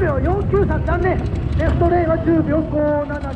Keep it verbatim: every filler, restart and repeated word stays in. じゅうびょうよんきゅうさん、残念。レフトレイはじゅうびょうごーなな。